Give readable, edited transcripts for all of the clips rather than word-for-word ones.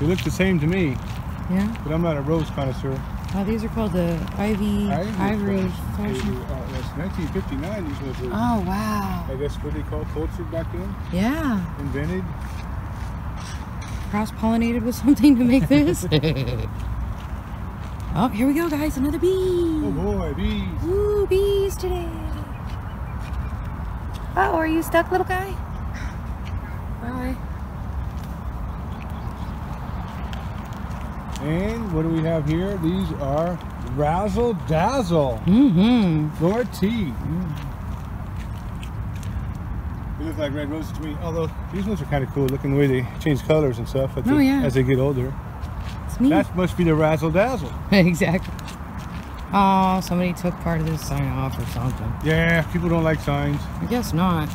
They look the same to me. Yeah? But I'm not a rose connoisseur. Oh, these are called the ivory fashion. That's 1959, these ones were. Oh, wow. I guess what they call culture back then? Yeah. Invented. Cross-pollinated with something to make this. Oh, here we go, guys. Another bee. Oh, boy, bees. Woo, bees today. Oh, are you stuck, little guy? Bye. And what do we have here? These are Razzle Dazzle. Mm-hmm. Floor tea. Mm. They look like red roses to me. Although these ones are kind of cool looking, the way they change colors and stuff as they get older. It's neat. That must be the Razzle Dazzle. Exactly. Oh, somebody took part of this sign off or something. Yeah, people don't like signs. I guess not.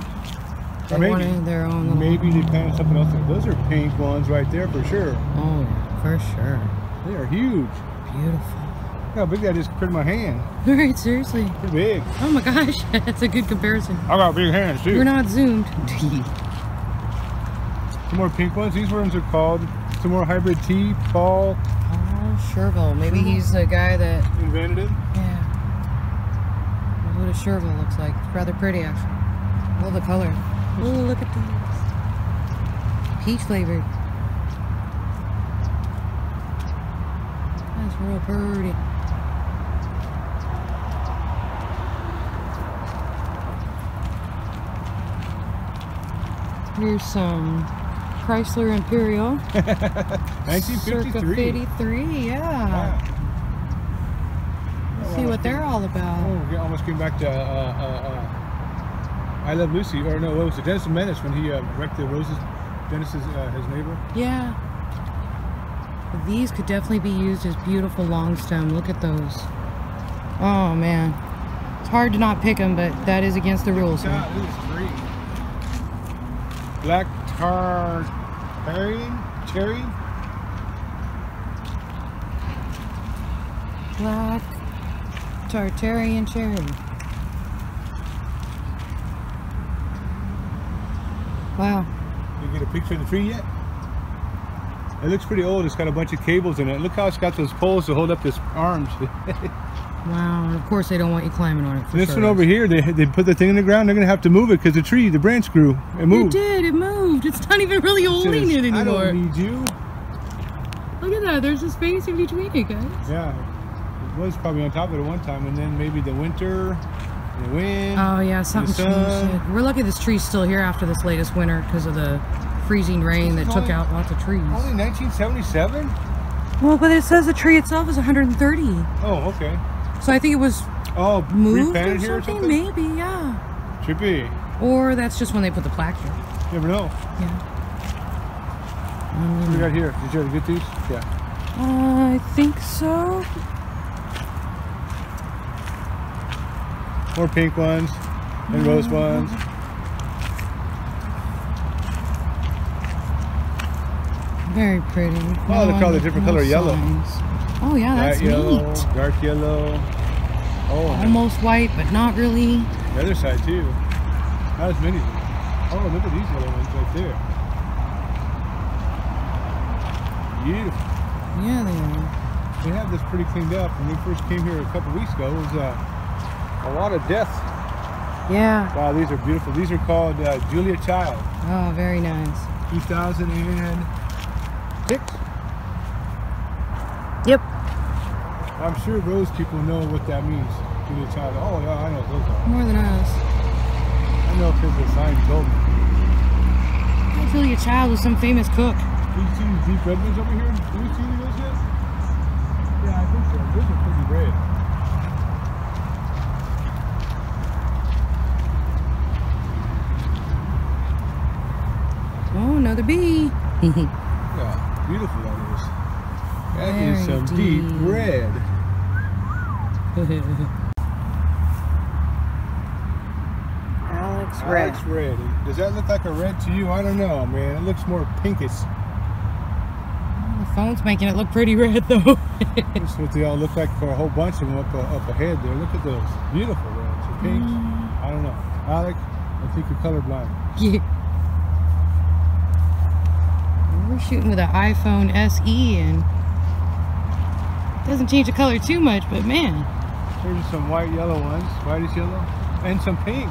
They wanted their own. Maybe they planted something else. Those are pink ones right there for sure. Oh, for sure. They are huge. Beautiful. Look how big that is compared to my hand. Alright, seriously. They're big. Oh my gosh, that's a good comparison. I got big hands too. We're not zoomed. Some more pink ones. These ones are called some more hybrid tea. Paul Sherville. Maybe he's the guy that invented it. Yeah. That's what a Sherville looks like. It's rather pretty actually. I love the color. Oh, look at these. Peach flavored. That's real pretty. Here's some Chrysler Imperial. 1953. 53, yeah. Wow. Let's see what they're all about. Oh, we almost came back to I Love Lucy, or no, what was it? Dennis the Menace, when he wrecked the roses, Dennis's his neighbor. Yeah. But these could definitely be used as beautiful long stem. Look at those. Oh man, it's hard to not pick them, but that is against the rules. God, it is free. Black Tartarian cherry. Black Tartarian cherry. Wow. You get a picture of the tree yet? It looks pretty old. It's got a bunch of cables in it. Look how it's got those poles to hold up its arms. Wow. And of course they don't want you climbing on it. For this one over here, they put the thing in the ground. They're going to have to move it because the tree, the branch grew. It moved. It did. It moved. It's not even really holding it anymore. I don't need you. Look at that. There's a space in between it, guys. Yeah. It was probably on top of it at one time. And then maybe the winter... the wind, oh yeah, something changed. We're lucky this tree's still here after this latest winter because of the freezing rain that took out lots of trees. Only 1977? Well, but it says the tree itself is 130. Oh, okay. So I think it was moved or something? Or something? Maybe, yeah. Should be. Or that's just when they put the plaque here. You never know. Yeah. What do we got here? Did you ever get these? Yeah. I think so. More pink ones and rose ones. Very pretty. Oh, look at all the different color yellow. Oh yeah, that's neat. Dark yellow. Oh, almost white, but not really. The other side too. Not as many. Oh, look at these yellow ones right there. Beautiful. Yeah, they are. They have this pretty cleaned up. When we first came here a couple weeks ago, it was a lot of death. Yeah. Wow, these are beautiful. These are called Julia Child. Oh, very nice. 2006. Yep. I'm sure rose people know what that means. Julia Child. Oh, yeah, I know those are. More than us. I know because the sign told me. Julia Child was some famous cook. These two deep red ones over here. Do we see those yet? Yeah, I think so. Those are pretty red. Oh, another bee. Yeah, beautiful that is. That is some deep red. Alex Red. Alex Red. Does that look like a red to you? I don't know, man. It looks more pinkish. Well, the phone's making it look pretty red, though. That's what they all look like for a whole bunch of them up ahead there. Look at those. Beautiful reds. The pinks. I don't know. Alex, I think you're colorblind. Yeah. shooting with an iPhone SE, and doesn't change the color too much, but man. Here's some white yellow ones, whitish yellow, and some pink.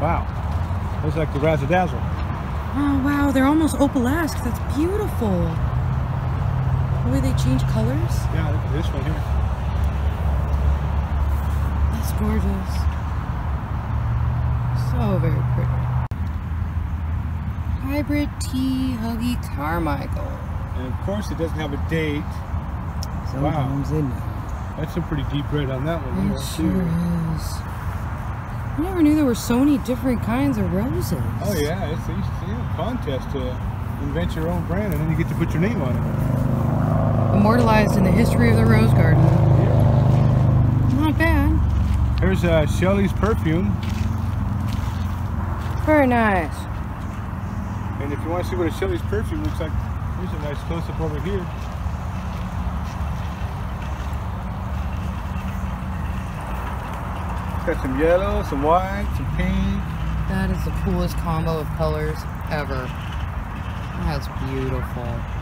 Wow, looks like the Razzle Dazzle. Oh wow, they're almost opalesque. That's beautiful. The way they change colors. Yeah, look at this one here. That's gorgeous. So very pretty. Hybrid Tea, Huggy Carmichael. And of course, it doesn't have a date. Sometimes, wow. Isn't it? That's a pretty deep red on that one. It sure is. I never knew there were so many different kinds of roses. Oh yeah, it's a contest to invent your own brand, and then you get to put your name on it. Immortalized in the history of the rose garden. Yeah. Not bad. Here's Shelly's Perfume. Very nice. And if you want to see what a Shelly's Perfume looks like, here's a nice close-up over here. Got some yellow, some white, some pink. That is the coolest combo of colors ever. That's beautiful.